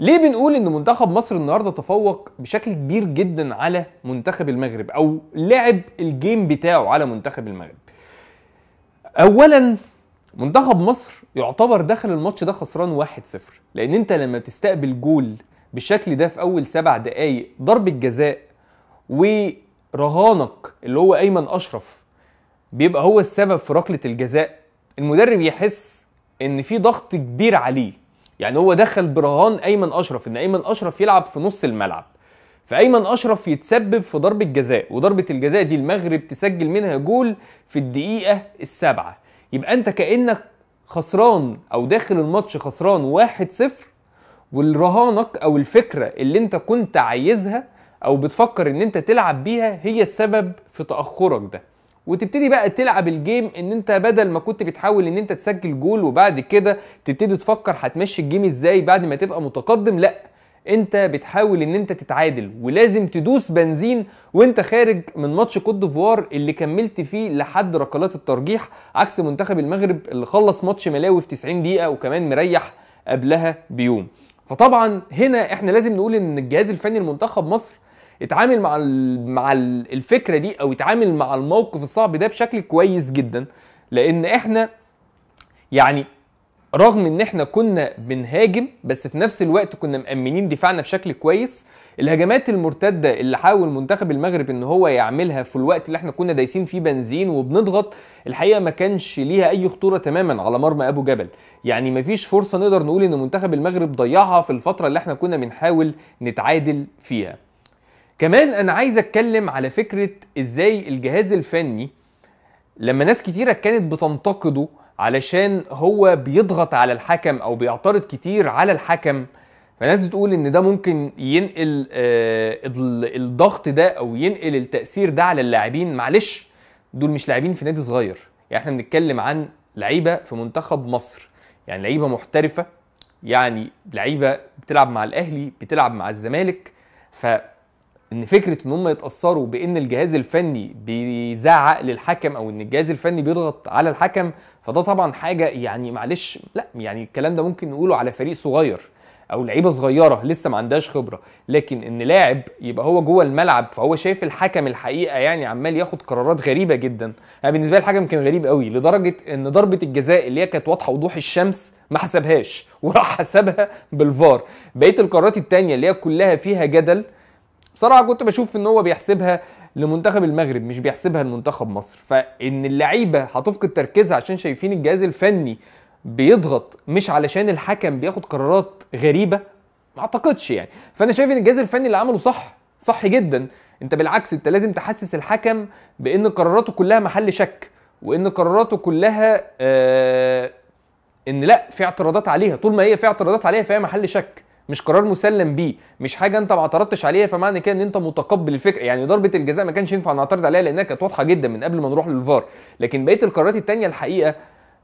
ليه بنقول ان منتخب مصر النهارده تفوق بشكل كبير جدا على منتخب المغرب او لعب الجيم بتاعه على منتخب المغرب؟ اولا منتخب مصر يعتبر دخل الماتش ده خسران 1-0، لان انت لما تستقبل جول بالشكل ده في اول 7 دقايق ضربة جزاء ورهانك اللي هو أيمن أشرف بيبقى هو السبب في ركلة الجزاء، المدرب يحس ان في ضغط كبير عليه. يعني هو دخل برهان أيمن أشرف ان أيمن أشرف يلعب في نص الملعب، فأيمن أشرف يتسبب في ضربة جزاء، وضربة الجزاء دي المغرب تسجل منها جول في الدقيقة 7. يبقى انت كأنك خسران او داخل الماتش خسران 1-0، والرهانك او الفكرة اللي انت كنت عايزها او بتفكر ان انت تلعب بيها هي السبب في تأخرك ده. وتبتدي بقى تلعب الجيم ان انت بدل ما كنت بتحاول ان انت تسجل جول وبعد كده تبتدي تفكر هتمشي الجيم ازاي بعد ما تبقى متقدم، لا انت بتحاول ان انت تتعادل، ولازم تدوس بنزين وانت خارج من ماتش كوت ديفوار اللي كملت فيه لحد ركلات الترجيح، عكس منتخب المغرب اللي خلص ماتش مالاوي في 90 دقيقة وكمان مريح قبلها بيوم. فطبعا هنا احنا لازم نقول ان الجهاز الفني لمنتخب مصر اتعامل مع الفكرة دي او اتعامل مع الموقف الصعب ده بشكل كويس جدا، لان احنا يعني رغم ان احنا كنا بنهاجم بس في نفس الوقت كنا مأمنين دفاعنا بشكل كويس. الهجمات المرتدة اللي حاول منتخب المغرب ان هو يعملها في الوقت اللي احنا كنا دايسين فيه بنزين وبنضغط الحقيقة ما كانش ليها اي خطورة تماما على مرمى ابو جبل، يعني ما فيش فرصة نقدر نقول ان منتخب المغرب ضيعها في الفترة اللي احنا كنا بنحاول نتعادل فيها. كمان انا عايز اتكلم على فكرة ازاي الجهاز الفني لما ناس كتيرة كانت بتنتقده علشان هو بيضغط على الحكم او بيعترض كتير على الحكم، فناس بتقول ان ده ممكن ينقل الضغط ده او ينقل التأثير ده على اللاعبين. معلش دول مش لاعبين في نادي صغير، يعني احنا بنتكلم عن لعيبة في منتخب مصر، يعني لعيبة محترفة، يعني لعيبة بتلعب مع الاهلي بتلعب مع الزمالك. ان فكره ان هم يتاثروا بان الجهاز الفني بيزعق للحكم او ان الجهاز الفني بيضغط على الحكم، فده طبعا حاجه يعني معلش لا، يعني الكلام ده ممكن نقوله على فريق صغير او لعيبه صغيره لسه ما عندهاش خبره، لكن ان لاعب يبقى هو جوه الملعب فهو شايف الحكم الحقيقه يعني عمال ياخد قرارات غريبه جدا. انا بالنسبه لي الحكم كان غريب قوي لدرجه ان ضربه الجزاء اللي هي كانت واضحه وضوح الشمس ما حسبهاش وراح حسبها بالفار. بقيه القرارات الثانيه اللي هي كلها فيها جدل بصراحة كنت بشوف ان هو بيحسبها لمنتخب المغرب مش بيحسبها لمنتخب مصر. فان اللعيبة هتفقد تركيزها عشان شايفين الجهاز الفني بيضغط مش علشان الحكم بياخد قرارات غريبة، ما اعتقدش يعني. فانا شايف ان الجهاز الفني اللي عمله صح جدا. انت بالعكس انت لازم تحسس الحكم بان قراراته كلها محل شك، وان قراراته كلها ان لا في اعتراضات عليها، طول ما هي في اعتراضات عليها فهي محل شك، مش قرار مسلم بيه، مش حاجه انت ما اعترضتش عليها فمعنى كده ان انت متقبل الفكره. يعني ضربه الجزاء ما كانش ينفع نعترض عليها لانها كانت واضحه جدا من قبل ما نروح للفار، لكن بقيه القرارات الثانيه الحقيقه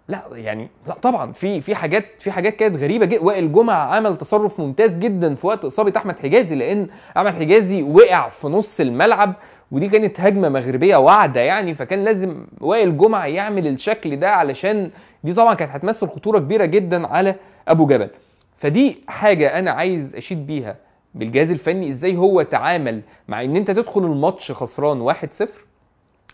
لا، يعني لا طبعا في حاجات كانت غريبه جدا. وائل جمعه عمل تصرف ممتاز جدا في وقت اصابه احمد حجازي، لان احمد حجازي وقع في نص الملعب ودي كانت هجمه مغربيه واعده يعني، فكان لازم وائل جمعه يعمل الشكل ده علشان دي طبعا كانت هتمثل خطوره كبيره جدا على ابو جبل. فدي حاجة أنا عايز أشيد بيها بالجهاز الفني إزاي هو تعامل مع إن أنت تدخل الماتش خسران 1-0.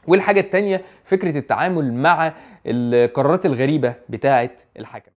والحاجة التانية فكرة التعامل مع القرارات الغريبة بتاعة الحكم.